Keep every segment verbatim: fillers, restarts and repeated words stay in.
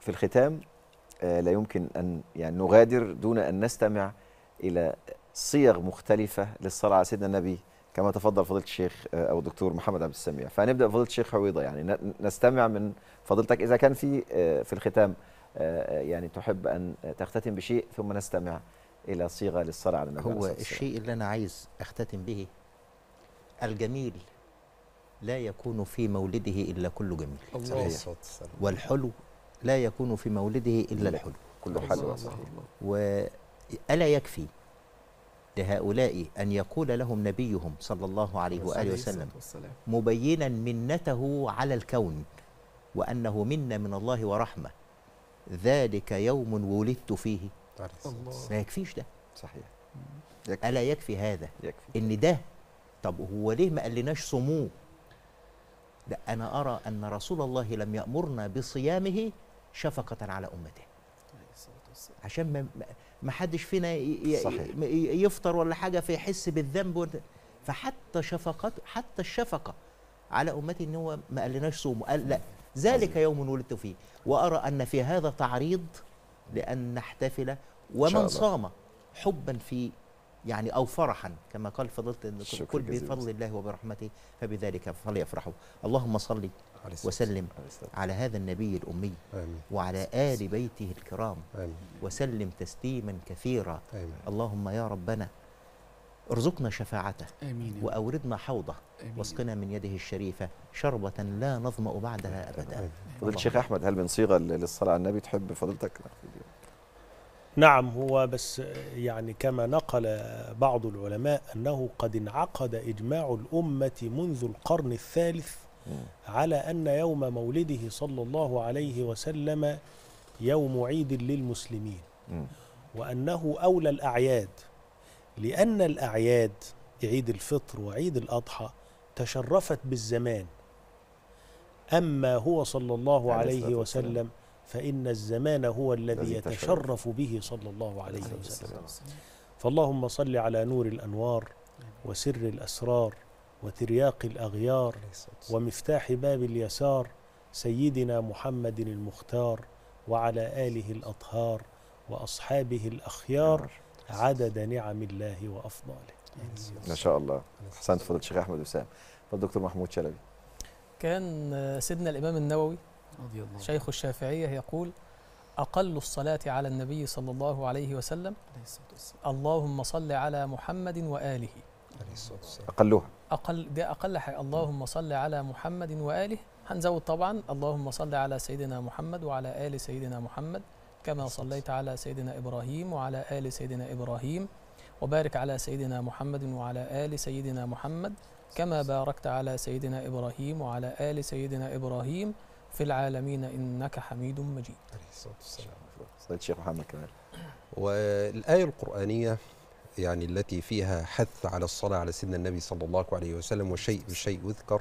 في الختام لا يمكن أن يعني نغادر دون أن نستمع إلى صيغ مختلفة للصلاة على سيدنا النبي كما تفضل فضيلة الشيخ أو الدكتور محمد عبد السميع. فهنبدأ بفضيلة الشيخ عويضه، يعني نستمع من فضيلتك إذا كان في في الختام يعني تحب أن تختتم بشيء ثم نستمع إلى صيغة للصلاة على النبي. هو الشيء اللي أنا عايز أختتم به: الجميل لا يكون في مولده إلا كله جميل. الله صحيح. والحلو لا يكون في مولده إلا الحلو. كله حلو. وألا يكفي لهؤلاء أن يقول لهم نبيهم صلى الله عليه وآله وسلم مبينا منته على الكون وأنه منة من الله ورحمة: ذلك يوم ولدت فيه. ما يكفيش ده. صحيح. يكفي. ألا يكفي هذا؟ يكفي. إن ده، طب هو ليه ما قالناش صوموه؟ لا، أنا أرى أن رسول الله لم يأمرنا بصيامه شفقة على أمته، عشان ما حدش فينا يفطر ولا حاجة فيحس بالذنب. فحتى شفقة، حتى الشفقة على أمته، إن هو ما قالناش صوموا، قال لا ذلك يوم ولدت فيه. وأرى أن في هذا تعريض لأن نحتفل، ومن صام حبا في يعني أو فرحا كما قال فضيلة الدكتور: كل بفضل الله وبرحمته فبذلك فليفرحوا. اللهم صل وسلم على هذا النبي الأمي وعلى آل بيته الكرام وسلم تسليما كثيرا. اللهم يا ربنا ارزقنا شفاعته وأوردنا حوضه واسقنا من يده الشريفة شربة لا نظمأ بعدها أبدا. فضيلة الشيخ أحمد، هل من صيغة للصلاة على النبي تحب فضيلتك؟ نعم، هو بس يعني كما نقل بعض العلماء أنه قد انعقد إجماع الأمة منذ القرن الثالث على أن يوم مولده صلى الله عليه وسلم يوم عيد للمسلمين، وأنه أولى الأعياد، لأن الأعياد عيد الفطر وعيد الأضحى تشرفت بالزمان، أما هو صلى الله عليه وسلم فإن الزمان هو الذي يتشرف به صلى الله عليه وسلم. فاللهم صل على نور الأنوار وسر الأسرار وترياق الأغيار ومفتاح باب اليسار سيدنا محمد المختار وعلى آله الأطهار وأصحابه الأخيار عدد نعم الله وأفضاله. ما شاء الله. أحسنت فضيلة الشيخ أحمد وسام. فالدكتور محمود شلبي، كان سيدنا الإمام النووي شيخ الشافعية يقول: أقل الصلاة على النبي صلى الله عليه وسلم اللهم صل على محمد وآله. أقلها أقل دي أقل حاجة. اللهم صل على محمد وآله، هنزود طبعا اللهم صل على سيدنا محمد وعلى آل سيدنا محمد كما صليت على سيدنا إبراهيم وعلى آل سيدنا إبراهيم، وبارك على سيدنا محمد وعلى آل سيدنا محمد كما باركت على سيدنا إبراهيم وعلى آل سيدنا إبراهيم في العالمين إنك حميد مجيد. سيد الشيخ محمد كمال، والآية القرآنية يعني التي فيها حث على الصلاة على سيدنا النبي صلى الله عليه وسلم: والشيء بالشيء يذكر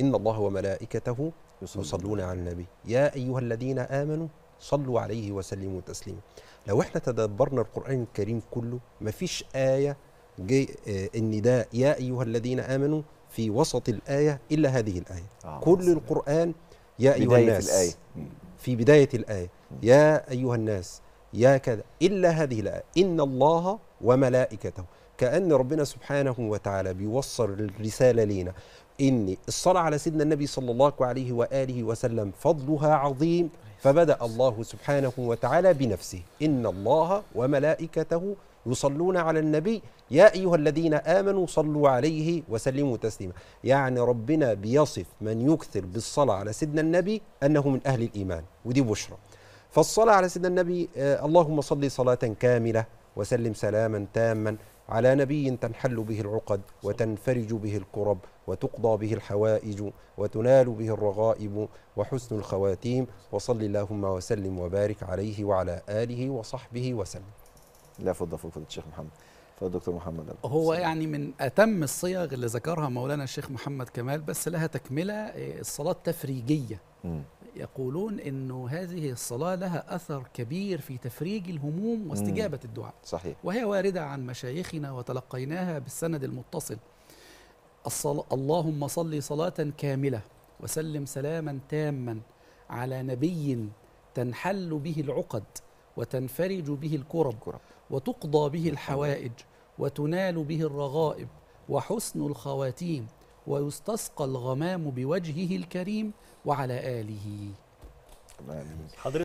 إن الله وملائكته يصلون على النبي يا أيها الذين آمنوا صلوا عليه وسلموا تسليما. لو احنا تدبرنا القرآن الكريم كله ما فيش آية جي إن ده يا أيها الذين آمنوا في وسط الآية إلا هذه الآية. آه كل سلام. القرآن يا أيها الناس الآية. في بداية الآية يا أيها الناس يا كذا إلا هذه الآية إن الله وملائكته، كأن ربنا سبحانه وتعالى بيوصل الرسالة لنا إن الصلاة على سيدنا النبي صلى الله عليه وآله وسلم فضلها عظيم. فبدأ الله سبحانه وتعالى بنفسه: إن الله وملائكته يصلون على النبي يا أيها الذين آمنوا صلوا عليه وسلموا تسليما. يعني ربنا بيصف من يكثر بالصلاة على سيدنا النبي أنه من أهل الإيمان، ودي بشرى. فالصلاة على سيدنا النبي آه اللهم صل صلاة كاملة وسلم سلاما تاما على نبي تنحل به العقد وتنفرج به الكرب وتقضى به الحوائج وتنال به الرغائب وحسن الخواتيم وصل اللهم وسلم وبارك عليه وعلى آله وصحبه وسلم. لا فضل فضل الشيخ محمد. فضل الدكتور محمد. هو يعني من أتم الصيغ اللي ذكرها مولانا الشيخ محمد كمال، بس لها تكملة: الصلاة التفريجية. م. يقولون أنه هذه الصلاة لها أثر كبير في تفريج الهموم واستجابة م. الدعاء. صحيح. وهي واردة عن مشايخنا وتلقيناها بالسند المتصل: الصلاة اللهم صل صلاة كاملة وسلم سلاما تاما على نبي تنحل به العقد وتنفرج به الكرب وتقضى به الحوائج وتنال به الرغائب وحسن الخواتيم ويستسقى الغمام بوجهه الكريم وعلى آله. حضرتك